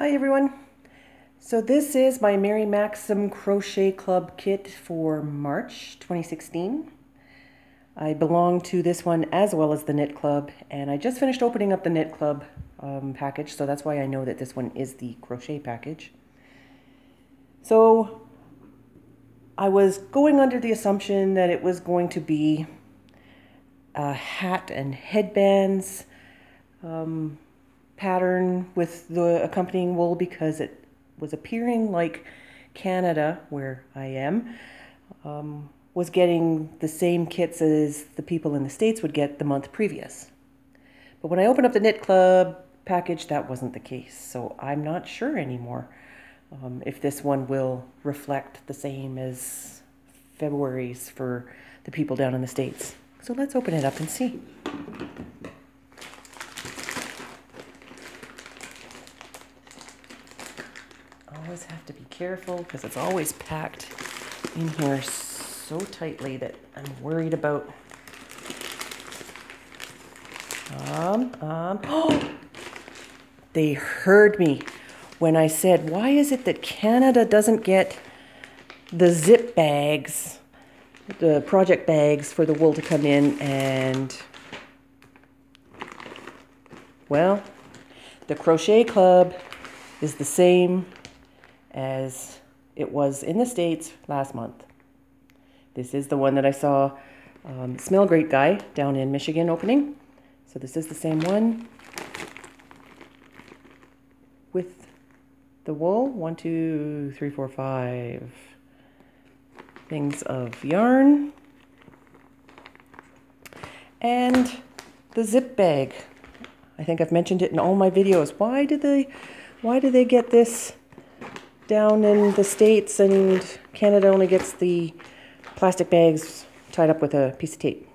Hi everyone. So this is my Mary Maxim Crochet Club kit for March 2016. I belong to this one as well as the Knit Club, and I just finished opening up the Knit Club package, so that's why I know that this one is the crochet package. So I was going under the assumption that it was going to be a hat and headbands pattern with the accompanying wool, because it was appearing like Canada, where I am, was getting the same kits as the people in the States would get the month previous. But when I opened up the Knit Club package, that wasn't the case, so I'm not sure anymore if this one will reflect the same as February's for the people down in the States. So let's open it up and see. Always have to be careful because it's always packed in here so tightly that I'm worried about. Oh, they heard me when I said, why is it that Canada doesn't get the zip bags, the project bags for the wool to come in? And well, the Crochet Club is the same as it was in the States last month. This is the one that I saw Smell Great Guy down in Michigan opening. So this is the same one with the wool. 1, 2, 3, 4, 5 things of yarn. And the zip bag. I think I've mentioned it in all my videos. Why do they get this down in the States, and Canada only gets the plastic bags tied up with a piece of tape?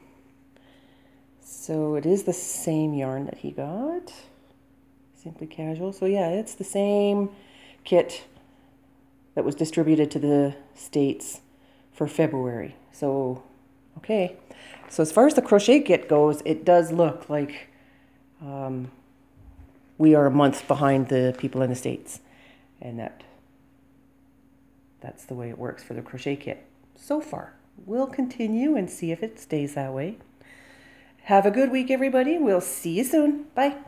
So it is the same yarn that he got. Simply Casual. So yeah, it's the same kit that was distributed to the States for February. So, okay. So as far as the crochet kit goes, it does look like we are a month behind the people in the States, and that's the way it works for the crochet kit so far. We'll continue and see if it stays that way. Have a good week, everybody. We'll see you soon. Bye.